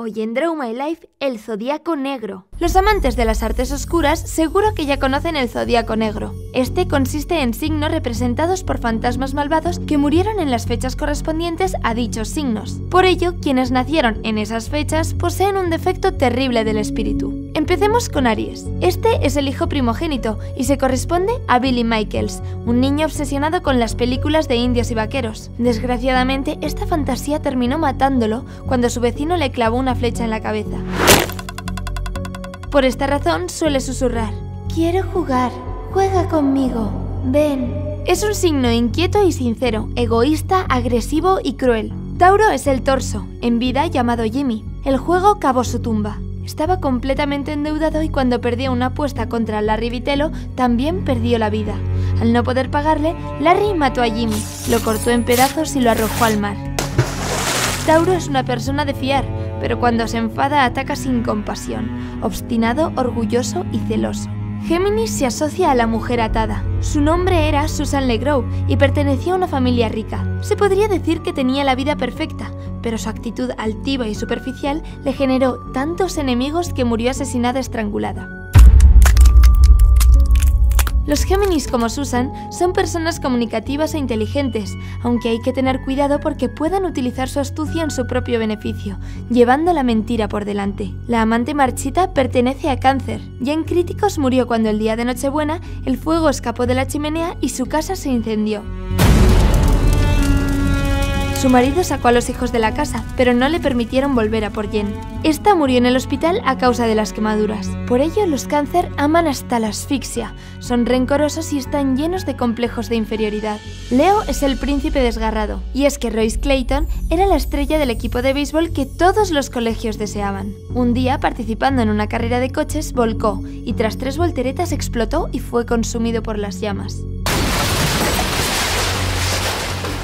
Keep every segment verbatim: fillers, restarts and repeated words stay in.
Hoy en Draw My Life, el Zodíaco Negro. Los amantes de las artes oscuras seguro que ya conocen el Zodíaco Negro. Este consiste en signos representados por fantasmas malvados que murieron en las fechas correspondientes a dichos signos. Por ello, quienes nacieron en esas fechas poseen un defecto terrible del espíritu. Empecemos con Aries. Este es el hijo primogénito y se corresponde a Billy Michaels, un niño obsesionado con las películas de indios y vaqueros. Desgraciadamente, esta fantasía terminó matándolo cuando su vecino le clavó una flecha en la cabeza. Por esta razón suele susurrar: "Quiero jugar, juega conmigo, ven". Es un signo inquieto y sincero, egoísta, agresivo y cruel. Tauro es el torso, en vida llamado Jimmy. El juego cavó su tumba. Estaba completamente endeudado y cuando perdió una apuesta contra Larry Vitello, también perdió la vida. Al no poder pagarle, Larry mató a Jimmy, lo cortó en pedazos y lo arrojó al mar. Tauro es una persona de fiar, pero cuando se enfada ataca sin compasión, obstinado, orgulloso y celoso. Géminis se asocia a la mujer atada. Su nombre era Susan Legrow y pertenecía a una familia rica. Se podría decir que tenía la vida perfecta, pero su actitud altiva y superficial le generó tantos enemigos que murió asesinada estrangulada. Los Géminis como Susan son personas comunicativas e inteligentes, aunque hay que tener cuidado porque puedan utilizar su astucia en su propio beneficio, llevando la mentira por delante. La amante marchita pertenece a Cáncer. Ya en críticos murió cuando el día de Nochebuena el fuego escapó de la chimenea y su casa se incendió. Su marido sacó a los hijos de la casa, pero no le permitieron volver a por Jen. Esta murió en el hospital a causa de las quemaduras. Por ello, los Cáncer aman hasta la asfixia, son rencorosos y están llenos de complejos de inferioridad. Leo es el príncipe desgarrado, y es que Royce Clayton era la estrella del equipo de béisbol que todos los colegios deseaban. Un día, participando en una carrera de coches, volcó, y tras tres volteretas explotó y fue consumido por las llamas.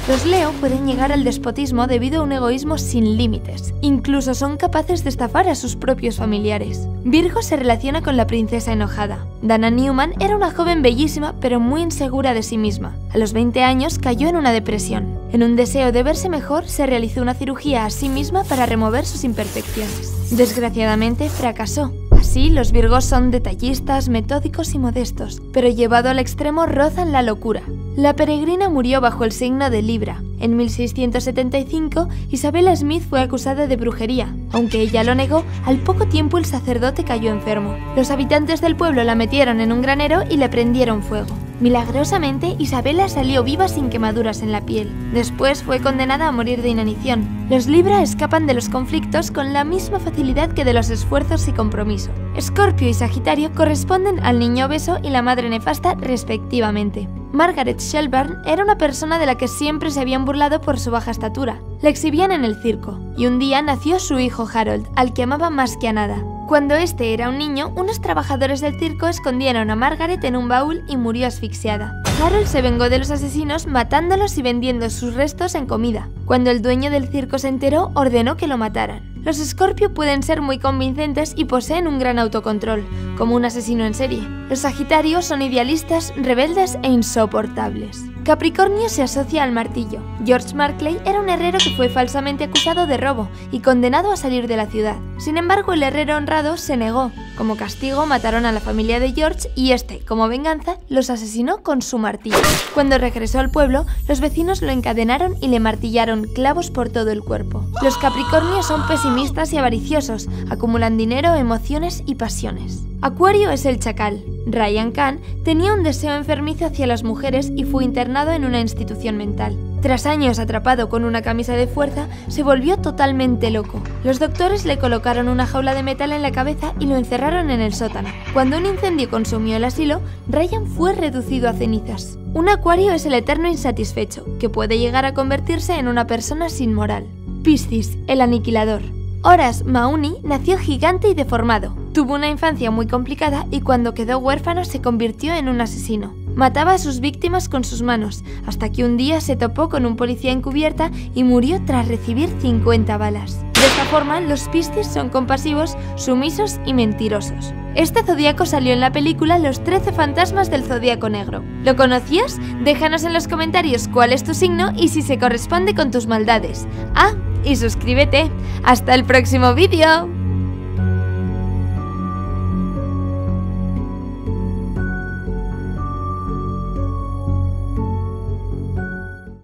Los Leo pueden llegar al despotismo debido a un egoísmo sin límites. Incluso son capaces de estafar a sus propios familiares. Virgo se relaciona con la princesa enojada. Dana Newman era una joven bellísima pero muy insegura de sí misma. A los veinte años cayó en una depresión. En un deseo de verse mejor, se realizó una cirugía a sí misma para remover sus imperfecciones. Desgraciadamente, fracasó. Así, los Virgos son detallistas, metódicos y modestos, pero llevado al extremo rozan la locura. La peregrina murió bajo el signo de Libra. En mil seiscientos setenta y cinco, Isabela Smith fue acusada de brujería. Aunque ella lo negó, al poco tiempo el sacerdote cayó enfermo. Los habitantes del pueblo la metieron en un granero y le prendieron fuego. Milagrosamente, Isabela salió viva sin quemaduras en la piel. Después fue condenada a morir de inanición. Los Libra escapan de los conflictos con la misma facilidad que de los esfuerzos y compromiso. Escorpio y Sagitario corresponden al niño obeso y la madre nefasta, respectivamente. Margaret Shelburne era una persona de la que siempre se habían burlado por su baja estatura. La exhibían en el circo. Y un día nació su hijo Harold, al que amaba más que a nada. Cuando este era un niño, unos trabajadores del circo escondieron a Margaret en un baúl y murió asfixiada. Harold se vengó de los asesinos matándolos y vendiendo sus restos en comida. Cuando el dueño del circo se enteró, ordenó que lo mataran. Los Escorpio pueden ser muy convincentes y poseen un gran autocontrol, como un asesino en serie. Los Sagitarios son idealistas, rebeldes e insoportables. Capricornio se asocia al martillo. George Markley era un herrero que fue falsamente acusado de robo y condenado a salir de la ciudad. Sin embargo, el herrero honrado se negó. Como castigo, mataron a la familia de George y este, como venganza, los asesinó con su martillo. Cuando regresó al pueblo, los vecinos lo encadenaron y le martillaron clavos por todo el cuerpo. Los Capricornios son pesimistas y avariciosos, acumulan dinero, emociones y pasiones. Acuario es el chacal. Ryan Khan tenía un deseo enfermizo hacia las mujeres y fue internado en una institución mental. Tras años atrapado con una camisa de fuerza, se volvió totalmente loco. Los doctores le colocaron una jaula de metal en la cabeza y lo encerraron en el sótano. Cuando un incendio consumió el asilo, Ryan fue reducido a cenizas. Un acuario es el eterno insatisfecho, que puede llegar a convertirse en una persona sin moral. Piscis, el aniquilador. Horas Mauni nació gigante y deformado. Tuvo una infancia muy complicada y cuando quedó huérfano se convirtió en un asesino. Mataba a sus víctimas con sus manos, hasta que un día se topó con un policía encubierta y murió tras recibir cincuenta balas. De esta forma, los Piscis son compasivos, sumisos y mentirosos. Este zodiaco salió en la película Los trece fantasmas del zodíaco negro. ¿Lo conocías? Déjanos en los comentarios cuál es tu signo y si se corresponde con tus maldades. Ah, y suscríbete. ¡Hasta el próximo vídeo!